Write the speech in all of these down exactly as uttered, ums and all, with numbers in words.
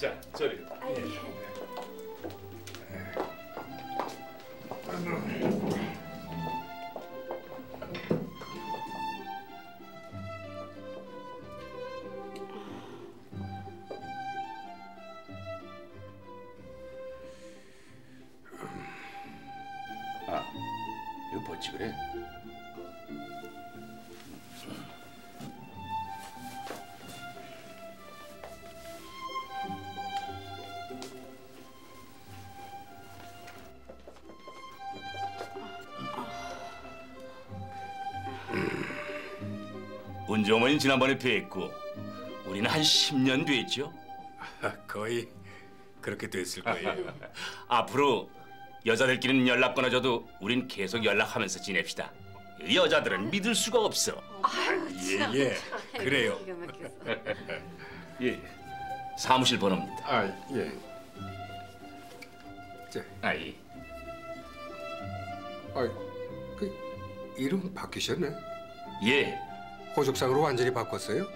자, 저리. 예. 네. 아, 이거 뭐지 그래? 은주 어머니는 지난번에 뵙고 우리는 한 십 년 됐죠? 거의 그렇게 됐을 거예요. 앞으로 여자들끼리는 연락 끊어져도 우린 계속 연락하면서 지냅시다. 여자들은 믿을 수가 없어. 예예, 예. 예. 그래요. 예, 사무실 번호입니다. 아 예. 자, 아이. 아, 그 이름 바뀌셨네. 예. 호적상으로 완전히 바꿨어요?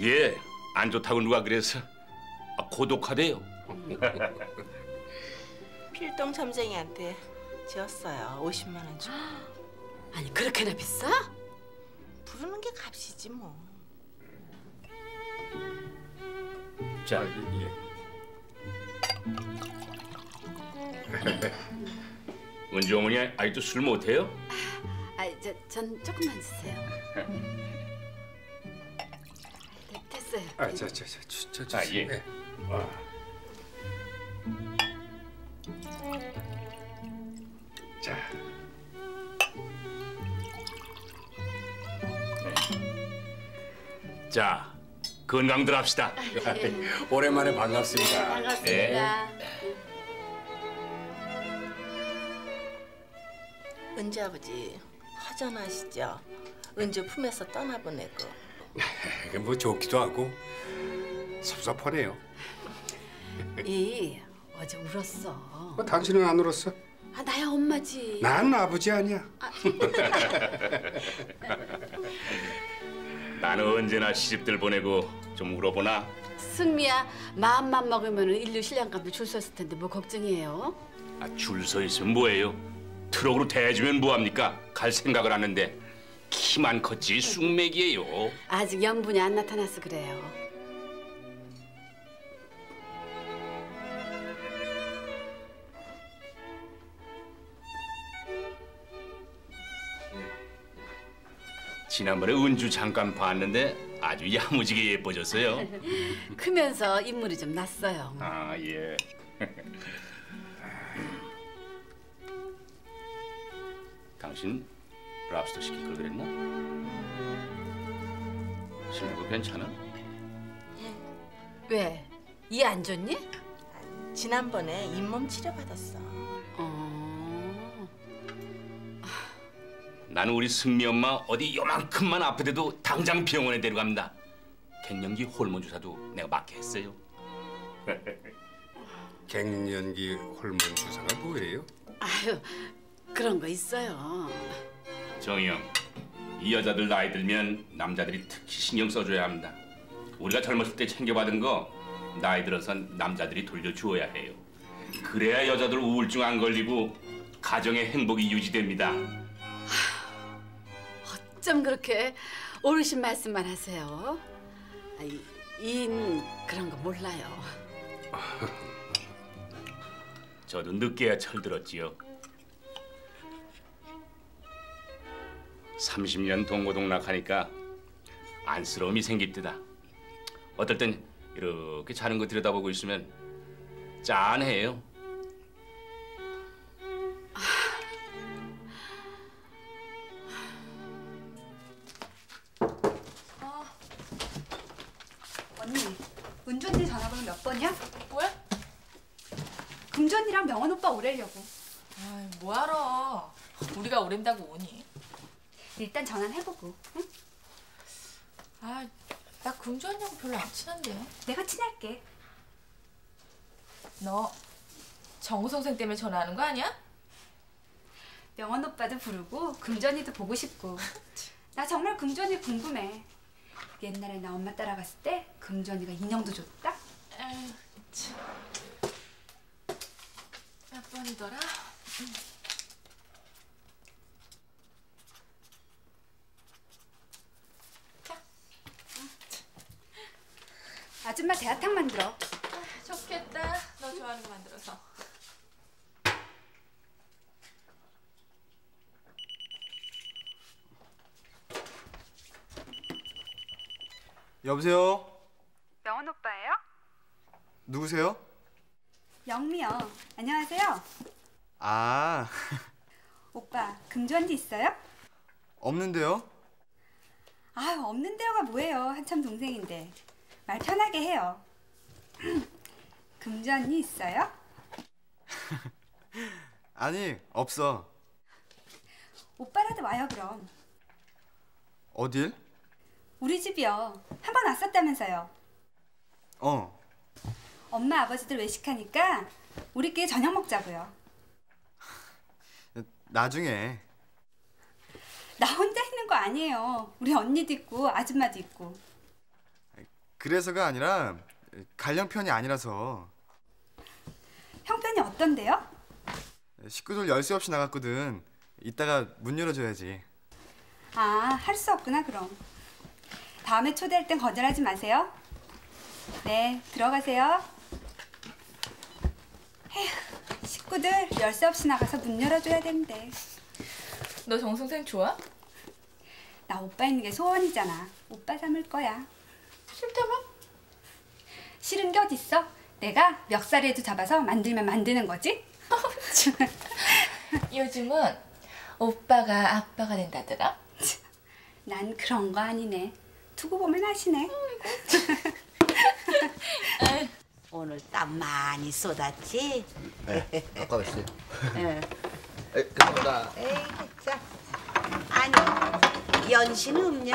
예, 안 좋다고 누가 그래서. 아, 고독하대요. 필동 점쟁이한테 지었어요. 오십만 원 주고. 아니 그렇게나 비싸? 부르는 게 값이지 뭐. 자, 예. 은주 어머니 아직도 술 못해요? 아, 저, 전 조금만 주세요. 됐어요. 아, 저, 저, 저, 저, 저, 저. 아, 예. 네. 자. 네. 자, 건강들 합시다. 오랜만에 반갑습니다. 반갑습니다. 네. 은주 아버지 허전하시죠? 은주 품에서 떠나보내고. 뭐 좋기도 하고 섭섭하네요. 이 어제 울었어. 어, 당신은 안 울었어? 아, 나야 엄마지. 난 아버지 아니야. 아. 나는 언제나 시집들 보내고 좀 울어보나. 승미야, 마음만 먹으면 인류 신랑감도 줄 서 있을 텐데 뭐 걱정이에요? 아, 줄 서 있으면 뭐예요? 트럭으로 대주면 뭐합니까? 갈 생각을 하는데 키만 컸지 쑥맥이에요. 아직 염분이 안 나타나서 그래요. 지난번에 은주 잠깐 봤는데 아주 야무지게 예뻐졌어요. 크면서 인물이 좀 났어요. 아, 예. 당신 랍스터 시킬 걸 그랬나? 신부가 괜찮아? 왜? 이 안 좋니? 지난번에 잇몸 치료 받았어. 어. 나는 우리 승미 엄마 어디 요만큼만 아프대도 당장 병원에 데려갑니다. 갱년기 호르몬 주사도 내가 맞게 했어요. 갱년기 호르몬 주사가 뭐예요? 아유, 그런 거 있어요. 정영, 이 여자들 나이 들면 남자들이 특히 신경 써줘야 합니다. 우리가 젊었을 때 챙겨받은 거 나이 들어선 남자들이 돌려주어야 해요. 그래야 여자들 우울증 안 걸리고 가정의 행복이 유지됩니다. 좀 그렇게 오르신 말씀만 하세요. 아니, 이인 그런 거 몰라요. 저도 늦게야 철들었지요. 삼십 년 동고동락하니까 안쓰러움이 생깁니다. 어떨 땐 이렇게 자는 거 들여다보고 있으면 짠해요. 은주 언니 전화번호 몇 번이야? 뭐야? 금주 언니랑 명원 오빠 오래려고. 아이, 뭐하러. 우리가 오랜다고 오니. 일단 전화는 해보고, 응? 아, 나 금주 언니하고 별로 안 친한데. 내가 친할게. 너 정우 선생 때문에 전화하는 거 아니야? 명원 오빠도 부르고 금주 언니도 보고 싶고. 나 정말 금주 언니 궁금해. 옛날에 나 엄마 따라갔을 때 금주 언니가 인형도 줬다? 에이, 몇 번이더라? 응. 자. 응. 아줌마 대하탕 만들어. 아, 좋겠다. 너 좋아하는 거 만들어서. 여보세요? 명훈 오빠예요? 누구세요? 영미요. 안녕하세요. 아. 오빠, 금주한 지 있어요? 없는데요. 아, 없는데요가 뭐예요. 한참 동생인데. 말 편하게 해요. 금주 언니 있어요? 아니, 없어. 오빠라도 와요, 그럼. 어딜? 우리 집이요. 한 번 왔었다면서요. 어. 엄마, 아버지들 외식하니까 우리끼리 저녁 먹자고요. 나중에. 나 혼자 있는 거 아니에요. 우리 언니도 있고 아줌마도 있고. 그래서가 아니라 갈형편이 아니라서. 형편이 어떤데요? 식구들 열쇠 없이 나갔거든. 이따가 문 열어줘야지. 아, 할 수 없구나 그럼. 다음에 초대할 땐 거절하지 마세요. 네, 들어가세요. 에휴, 식구들 열쇠 없이 나가서 문 열어줘야 된대. 너 정승생 좋아? 나 오빠 있는 게 소원이잖아. 오빠 삼을 거야. 싫다면? 싫은 게 어딨어? 내가 멱살이라도 잡아서 만들면 만드는 거지? 요즘은 오빠가 아빠가 된다더라. 난 그런 거 아니네. 두고 보면 아시네. 오늘 땀 많이 쏟았지? 네, 아까 봤어요. 네. 에이, 감사합니다. 에이, 자. 아니, 연신 없냐?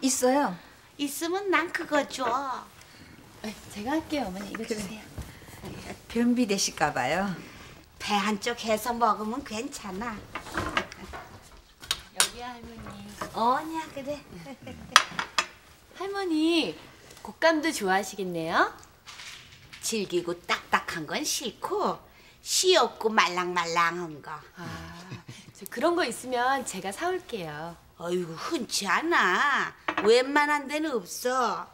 있어요. 있으면 난 그거 줘. 에이, 제가 할게요, 어머니. 이거 그래. 주세요. 변비 되실까 봐요. 배 한쪽 해서 먹으면 괜찮아. 여기야, 할머니. 어냐, 그래. 할머니, 곶감도 좋아하시겠네요? 질기고 딱딱한 건 싫고 시없고 말랑말랑한 거. 아, 저 그런 거 있으면 제가 사올게요. 어이구, 흔치 않아. 웬만한 데는 없어.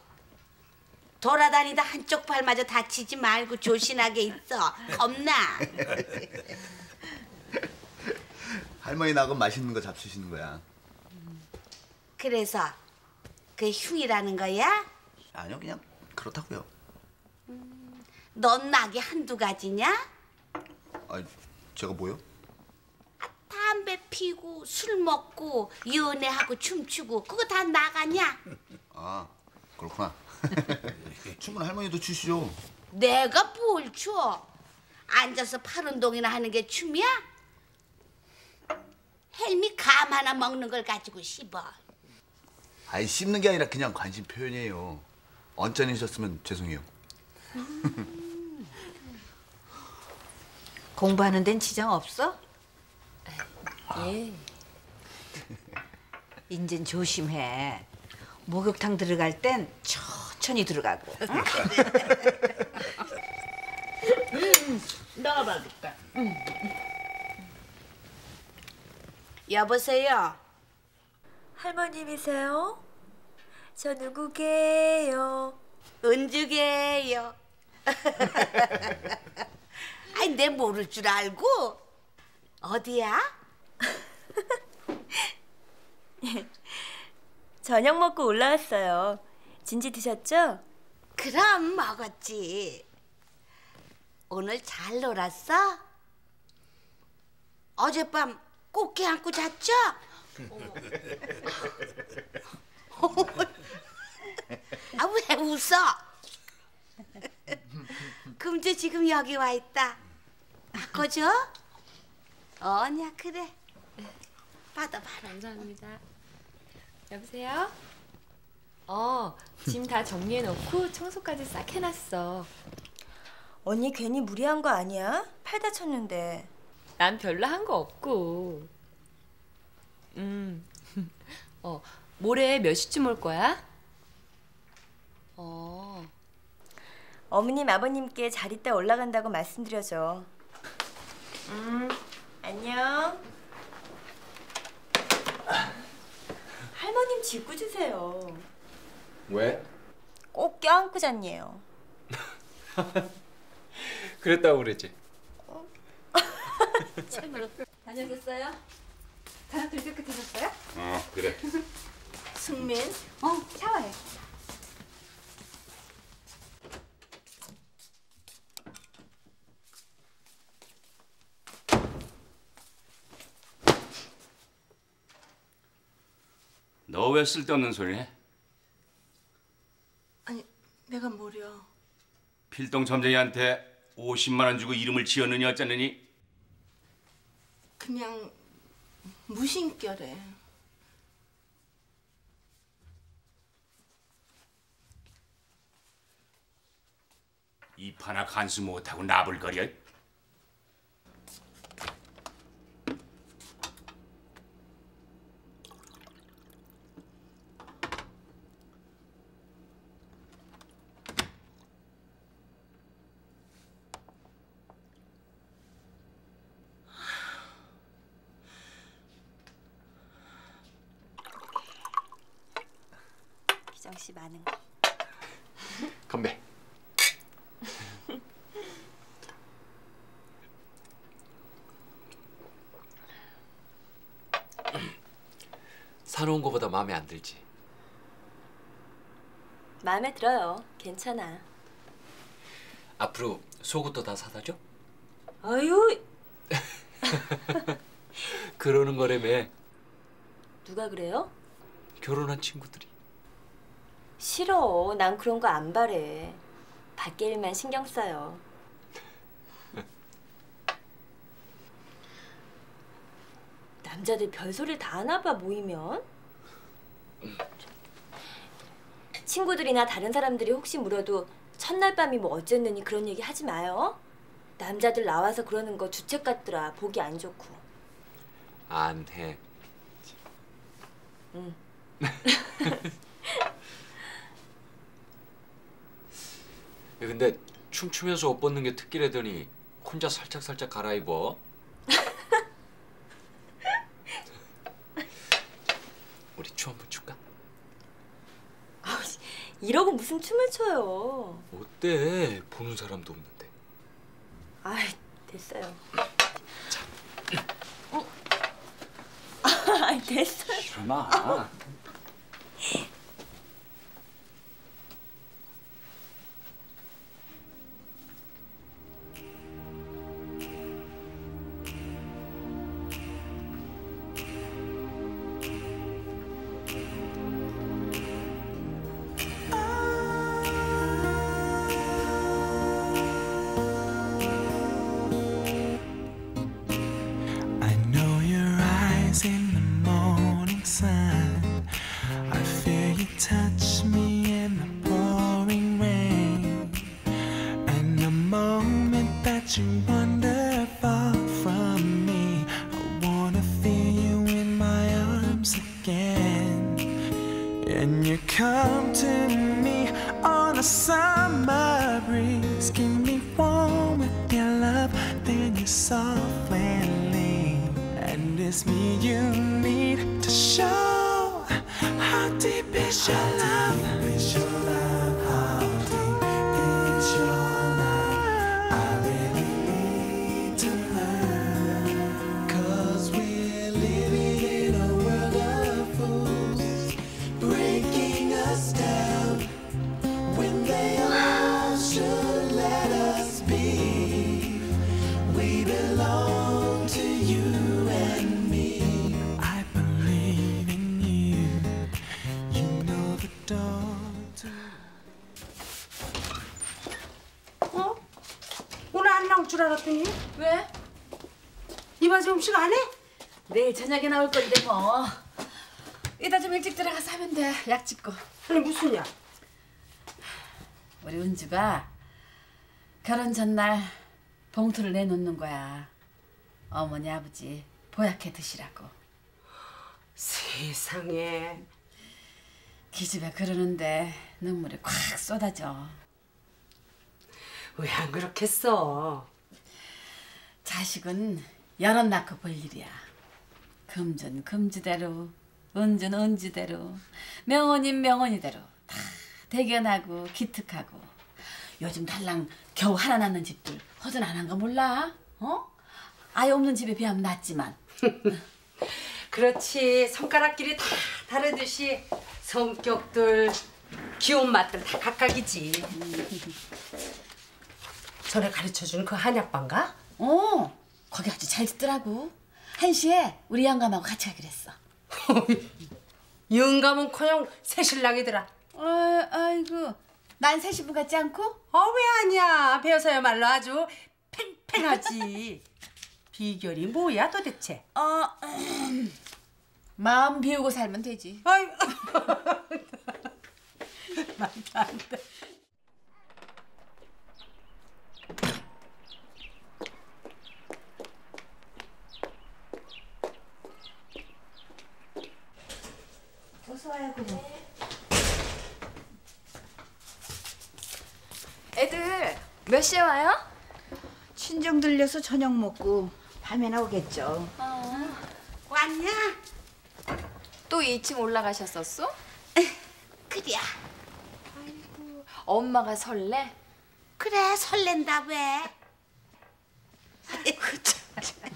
돌아다니다 한쪽 발마저 다치지 말고 조신하게 있어. 겁나. 할머니 나하고 맛있는 거 잡수시는 거야. 그래서 그게 흉이라는 거야? 아니요, 그냥 그렇다고요. 음, 넌 낙이 한두 가지냐? 아, 제가 뭐요? 아, 담배 피고 술 먹고 연애하고 춤추고 그거 다 나가냐? 아, 그렇구나. 춤은 할머니도 추시죠? 내가 뭘 춰? 앉아서 팔 운동이나 하는 게 춤이야? 헬미 감 하나 먹는 걸 가지고 씹어. 아이, 씹는 게 아니라 그냥 관심 표현이에요. 언짢으셨으면 죄송해요. 음. 공부하는 데는 지장 없어? 예. 인젠 조심해. 목욕탕 들어갈 땐 천천히 들어가고. 응? 음, 내가 봐줄까? 음. 여보세요? 할머님이세요? 저 누구게요? 은주게요. 아니, 내 모를 줄 알고. 어디야? 저녁 먹고 올라왔어요. 진지 드셨죠? 그럼 먹었지. 오늘 잘 놀았어? 어젯밤 꽃게 안고 잤죠? 아, 왜 웃어? 금주 지금 여기 와 있다. 바꿔줘? 어냐, 그래. 받아봐. 감사합니다. 여보세요? 어, 짐 다 정리해놓고 청소까지 싹 해놨어. 언니 괜히 무리한 거 아니야? 팔 다쳤는데. 난 별로 한 거 없고. 음, 어, 모레 몇 시쯤 올 거야? 어, 어머님, 아버님께 잘 있다 올라간다고 말씀드려줘. 음, 안녕. 할머님 짓궂 주세요. 왜? 꼭 껴안고 잤네요. 그랬다고 그랬지? 어? 참으로. 다녀오셨어요? 다들 이렇게 되셨어요? 어, 그래. 승민, 어, 샤워해. 너 왜 쓸데없는 소리해? 아니, 내가 뭐려. 필동 점쟁이한테 오십만 원 주고 이름을 지었느니 어쩌느니? 그냥 무심결에. 입 하나 간수 못하고 나불거려? 역시 많은 거. 건배. 사놓은 거보다 마음에 안 들지? 마음에 들어요. 괜찮아. 앞으로 속옷도 다 사다 줘? 아유. 그러는 거라며. 누가 그래요? 결혼한 친구들이. 싫어. 난 그런 거 안 바래. 밖에 일만 신경 써요. 남자들 별소리를 다 하나 봐, 모이면. 친구들이나 다른 사람들이 혹시 물어도 첫날 밤이 뭐 어쨌느니 그런 얘기 하지 마요. 남자들 나와서 그러는 거 주책 같더라. 보기 안 좋고. 안 해. 응. 근데 춤추면서 옷 벗는 게 특기라더니 혼자 살짝살짝 갈아입어. 우리 춤 한번 출까? 아우, 이러고 무슨 춤을 춰요. 어때? 보는 사람도 없는데. 아이, 됐어요. 자. 어? 아, 됐어요. 일어나. 아. You wander far from me. I wanna feel you in my arms again. And you come to me on a summer breeze. Keep me warm with your love, then you softly lean. And it's me you need to show how deep is your love. How deep is your love? How deep is your love? 줄 알았더니. 왜? 이 바지 음식 안 해? 내일 저녁에 나올 건데 뭐. 이따 좀 일찍 들어가서 하면 돼. 약 찍고. 아니 무슨 약? 우리 은주가 결혼 전날 봉투를 내놓는 거야. 어머니 아버지 보약해 드시라고. 세상에. 기집애 그러는데 눈물이 콱 쏟아져. 왜 안 그렇겠어? 자식은 여럿 낳고 볼 일이야. 금전 금지대로, 은전 은지대로, 명언인 명언이대로 다 대견하고 기특하고. 요즘 달랑 겨우 하나 낳는 집들 허전 안 한 거 몰라? 어? 아예 없는 집에 비하면 낫지만. 그렇지. 손가락끼리 다 다르듯이 성격들, 귀여운 맛들 다 각각이지. 전에 가르쳐준 그 한약방가? 어, 거기 아주 잘 짓더라고. 한시에 우리 영감하고 같이 가기로 했어. 영감은커녕 새신랑이더라. 아, 아이고, 난 새신부 같지 않고? 어, 왜 아니야. 배워서야말로 아주 팽팽하지. 비결이 뭐야 도대체? 어, 음, 마음 비우고 살면 되지. 아유, 말도 안 돼. 어서 와요, 고모. 애들 몇 시에 와요? 친정 들려서 저녁 먹고 밤에 나오겠죠. 어. 왔냐? 또 이 층 올라가셨었어? 그래야. 아이고, 엄마가 설레? 그래, 설렌다 왜. 아이고, 참.